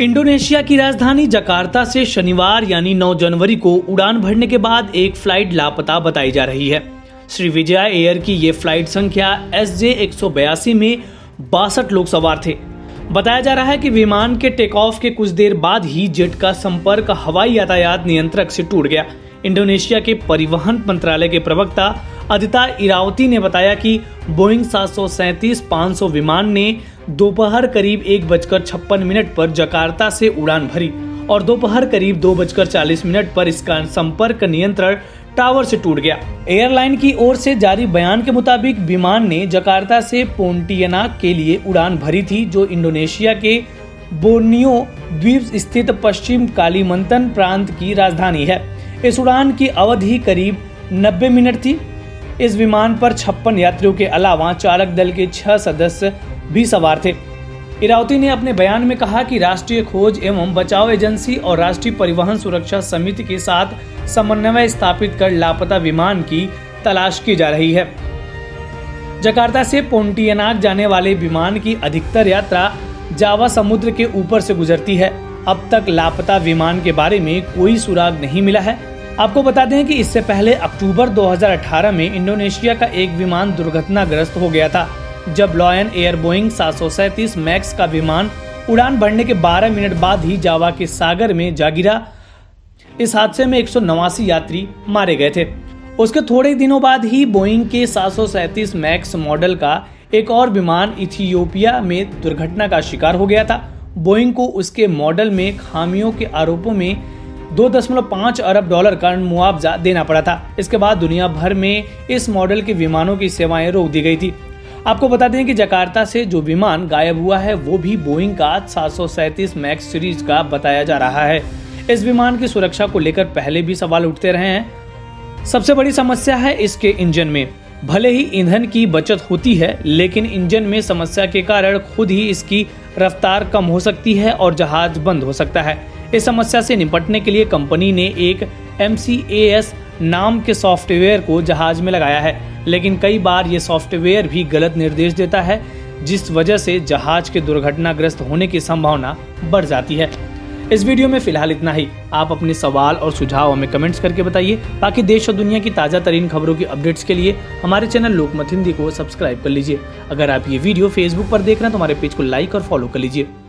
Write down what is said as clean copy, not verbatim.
Indonesia की राजधानी Jakarta से शनिवार यानी 9 जनवरी को उड़ान भरने के बाद एक फ्लाइट लापता बताई जा रही है। श्रीविजया एयर की ये फ्लाइट संख्या SJ182 में 62 लोग सवार थे। बताया जा रहा है कि विमान के टेक ऑफ के कुछ देर बाद ही जेट का संपर्क हवाई यातायात नियंत्रक से टूट गया। इंडोनेशिया के परिवहन मंत्रालय के प्रवक्ता अदिता इरावती ने बताया कि बोइंग 737-500 विमान ने दोपहर करीब 1:56 पर जकार्ता से उड़ान भरी और दोपहर करीब 2:40 पर इसका संपर्क नियंत्रण टावर से टूट गया। एयरलाइन की ओर से जारी बयान के मुताबिक विमान ने जकार्ता से पोंटियानाक के लिए उड़ान भरी थी, जो इंडोनेशिया के बोर्नियो द्वीप स्थित पश्चिम कालीमंतन प्रांत की राजधानी है। इस उड़ान की अवधि करीब 90 मिनट थी। इस विमान पर 56 यात्रियों के अलावा चालक दल के 6 सदस्य भी सवार थे। इरावती ने अपने बयान में कहा कि राष्ट्रीय खोज एवं बचाव एजेंसी और राष्ट्रीय परिवहन सुरक्षा समिति के साथ समन्वय स्थापित कर लापता विमान की तलाश की जा रही है। जकार्ता से पोंटियानाक जाने वाले विमान की अधिकतर यात्रा जावा समुद्र के ऊपर से गुजरती है। अब तक लापता विमान के बारे में कोई सुराग नहीं मिला है। आपको बता दें कि इससे पहले अक्टूबर 2018 में इंडोनेशिया का एक विमान दुर्घटनाग्रस्त हो गया था, जब लॉयन एयर बोइंग 737 मैक्स का विमान उड़ान भरने के 12 मिनट बाद ही जावा के सागर में जा गिरा। इस हादसे में 189 यात्री मारे गए थे। उसके थोड़े दिनों बाद ही बोइंग के 737 मैक्स मॉडल का एक और विमान इथियोपिया में दुर्घटना का शिकार हो गया था। बोइंग को उसके मॉडल में खामियों के आरोपों में $2.5 अरब का मुआवजा देना पड़ा था। इसके बाद दुनिया भर में इस मॉडल के विमानों की सेवाएं रोक दी गई थी। आपको बता दें कि जकार्ता से जो विमान गायब हुआ है वो भी बोइंग का 737 मैक्स सीरीज का बताया जा रहा है। इस विमान की सुरक्षा को लेकर पहले भी सवाल उठते रहे हैं। सबसे बड़ी समस्या है इसके इंजन में। भले ही ईंधन की बचत होती है, लेकिन इंजन में समस्या के कारण खुद ही इसकी रफ्तार कम हो सकती है और जहाज बंद हो सकता है। इस समस्या से निपटने के लिए कंपनी ने एक MCAS नाम के सॉफ्टवेयर को जहाज में लगाया है, लेकिन कई बार ये सॉफ्टवेयर भी गलत निर्देश देता है, जिस वजह से जहाज के दुर्घटनाग्रस्त होने की संभावना बढ़ जाती है। इस वीडियो में फिलहाल इतना ही। आप अपने सवाल और सुझाव हमें कमेंट्स करके बताइए। बाकी देश और दुनिया की ताज़ा तरीन खबरों की अपडेट्स के लिए हमारे चैनल लोकमत हिंदी को सब्सक्राइब कर लीजिए। अगर आप ये वीडियो फेसबुक पर देख रहे हैं तो हमारे पेज को लाइक और फॉलो कर लीजिए।